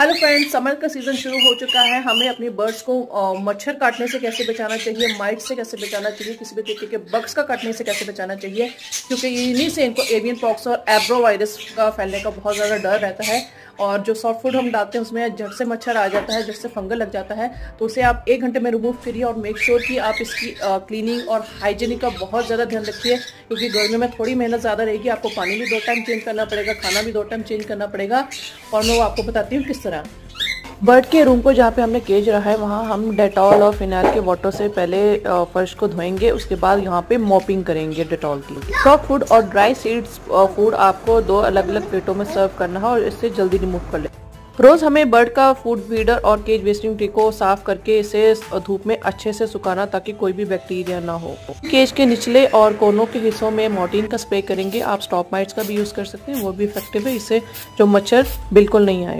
Hello friends, summer का season शुरू हो चुका है। हमें अपने बर्ड्स को मच्छर काटने से कैसे बचाना चाहिए, माइट से कैसे बचाना चाहिए, किसी भी तरीके के बग्स का काटने से कैसे बचाना चाहिए, क्योंकि इन्हीं से इनको एवियन पॉक्स और एब्रो वायरस का फैलने का बहुत ज़्यादा डर रहता है। और जो सॉफ्ट फूड हम डालते हैं उसमें झट से मच्छर आ जाता है, झट से फंगल लग जाता है, तो उसे आप 1 घंटे में रिमूव करिए और मेक श्योर कि आप इसकी क्लीनिंग और हाइजीनिक का बहुत ज़्यादा ध्यान रखिए, क्योंकि गर्मी में थोड़ी मेहनत ज़्यादा रहेगी। आपको पानी भी 2 टाइम चेंज करना पड़ेगा, खाना भी 2 टाइम चेंज करना पड़ेगा। और मैं आपको बताती हूँ किस तरह। बर्ड के रूम को जहाँ पे हमने केज रहा है वहाँ हम डेटॉल और फिनाइल के वाटर से पहले फर्श को धोएंगे, उसके बाद यहाँ पे मॉपिंग करेंगे डेटॉल की। सॉफ्ट फूड और ड्राई सीड्स फूड आपको 2 अलग अलग प्लेटों में सर्व करना है और इससे जल्दी रिमूव कर लें। रोज़ हमें बर्ड का फूड फीडर और केज वेस्टिंग ट्री को साफ करके इसे धूप में अच्छे से सुखाना ताकि कोई भी बैक्टीरिया ना हो। केज के निचले और कोनों के हिस्सों में मोर्टीन का स्प्रे करेंगे। आप स्टॉप माइट्स का भी यूज़ कर सकते हैं, वो भी इफेक्टिव है, इससे जो मच्छर बिल्कुल नहीं आए।